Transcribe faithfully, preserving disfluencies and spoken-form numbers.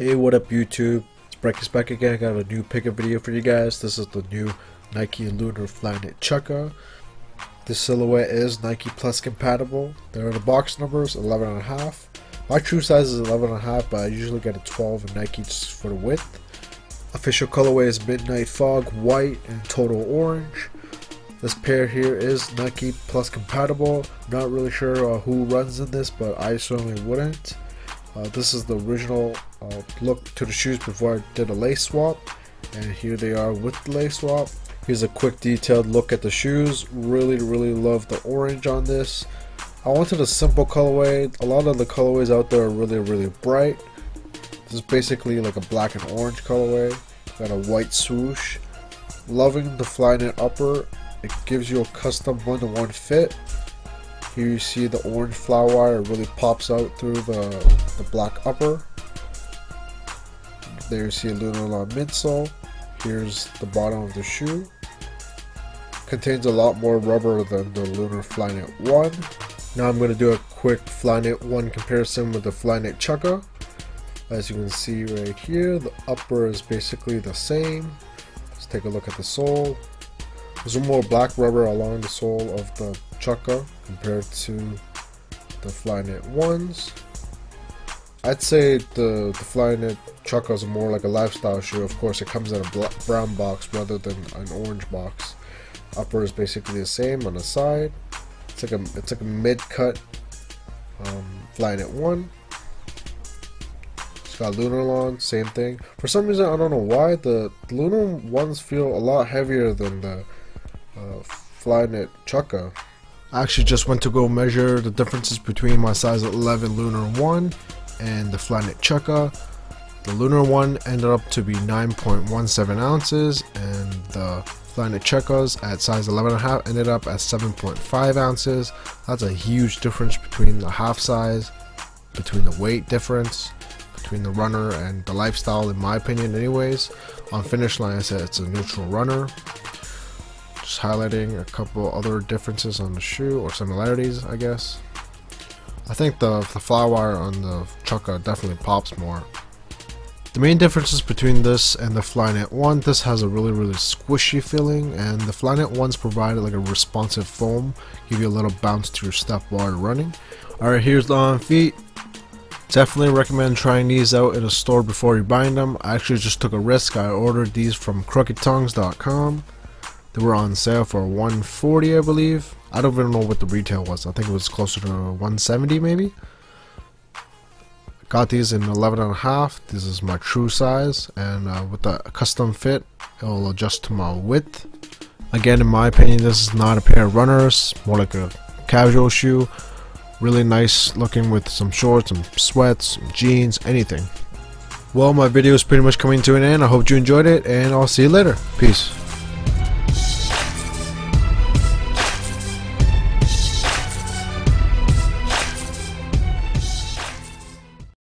Hey, what up YouTube, it's BrightKicks back again. I got a new pickup video for you guys. This is the new Nike Lunar Flyknit Chukka. This silhouette is Nike Plus compatible. They're in the box numbers eleven and a half. My true size is eleven and a half, but I usually get a twelve in Nike just for the width. Official colorway is Midnight Fog, white, and Total Orange. This pair here is Nike Plus compatible. Not really sure uh, who runs in this, but I certainly wouldn't. Uh, this is the original uh, look to the shoes before I did a lace swap, and here they are with the lace swap. Here's a quick detailed look at the shoes. Really really love the orange on this. I wanted a simple colorway. A lot of the colorways out there are really really bright. This is basically like a black and orange colorway. Got a white swoosh. Loving the Flyknit upper. It gives you a custom one-to-one fit. Here you see the orange flower wire really pops out through the, the black upper. There you see a Lunarlon midsole. Here's the bottom of the shoe. Contains a lot more rubber than the Lunar Flyknit One. Now I'm going to do a quick Flyknit One comparison with the Flyknit Chukka. As you can see right here, the upper is basically the same. Let's take a look at the sole. There's more black rubber along the sole of the Chukka compared to the Flyknit ones. I'd say the, the Flyknit Chukka is more like a lifestyle shoe. Of course, it comes in a black, brown box rather than an orange box. Upper is basically the same on the side. It's like a it's like a mid-cut um, Flyknit One. It's got Lunarlon, same thing. For some reason, I don't know why the Lunar ones feel a lot heavier than the uh, Flyknit Chukka. I actually just went to go measure the differences between my size eleven Lunar One and the Flyknit Chukka. The Lunar One ended up to be nine point one seven ounces, and the Flyknit Chukkas at size eleven and a half ended up at seven point five ounces. That's a huge difference between the half size, between the weight difference, between the runner and the lifestyle, in my opinion anyways. On Finishline, I said it's a neutral runner. Just highlighting a couple other differences on the shoe, or similarities I guess. I think the, the flower wire on the Chukka definitely pops more. The main differences between this and the Flyknit One, this has a really really squishy feeling, and the Flyknit Ones provide like a responsive foam, give you a little bounce to your step while you're running. Alright, here's the on feet. Definitely recommend trying these out in a store before you're buying them. I actually just took a risk. I ordered these from Crooked Tongues dot com. They were on sale for one forty, I believe. I don't even know what the retail was. I think it was closer to one seventy maybe. Got these in eleven and a half. This is my true size, and uh, with the custom fit, it will adjust to my width. Again, in my opinion, this is not a pair of runners, more like a casual shoe. Really nice looking with some shorts, some sweats, some jeans, anything. Well, my video is pretty much coming to an end. I hope you enjoyed it, and I'll see you later. Peace.